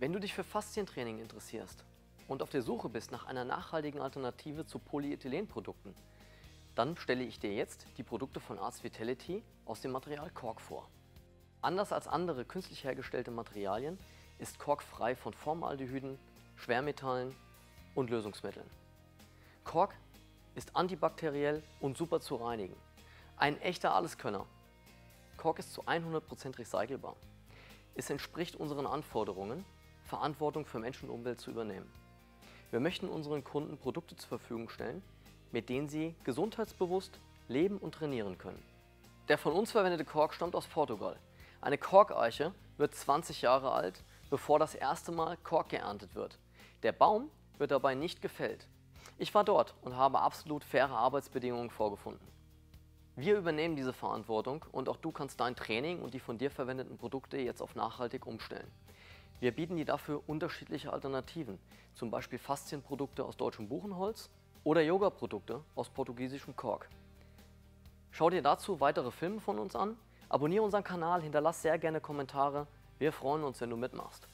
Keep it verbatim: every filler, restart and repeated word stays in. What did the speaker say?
Wenn du dich für Faszientraining interessierst und auf der Suche bist nach einer nachhaltigen Alternative zu Polyethylenprodukten, dann stelle ich dir jetzt die Produkte von ARTZT Vitality aus dem Material Kork vor. Anders als andere künstlich hergestellte Materialien ist Kork frei von Formaldehyden, Schwermetallen und Lösungsmitteln. Kork ist antibakteriell und super zu reinigen. Ein echter Alleskönner. Kork ist zu hundert Prozent recycelbar. Es entspricht unseren Anforderungen, Verantwortung für Mensch und Umwelt zu übernehmen. Wir möchten unseren Kunden Produkte zur Verfügung stellen, mit denen sie gesundheitsbewusst leben und trainieren können. Der von uns verwendete Kork stammt aus Portugal. Eine Korkeiche wird zwanzig Jahre alt, bevor das erste Mal Kork geerntet wird. Der Baum wird dabei nicht gefällt. Ich war dort und habe absolut faire Arbeitsbedingungen vorgefunden. Wir übernehmen diese Verantwortung und auch du kannst dein Training und die von dir verwendeten Produkte jetzt auf nachhaltig umstellen. Wir bieten dir dafür unterschiedliche Alternativen, zum Beispiel Faszienprodukte aus deutschem Buchenholz oder Yoga-Produkte aus portugiesischem Kork. Schau dir dazu weitere Filme von uns an, abonniere unseren Kanal, hinterlass sehr gerne Kommentare. Wir freuen uns, wenn du mitmachst.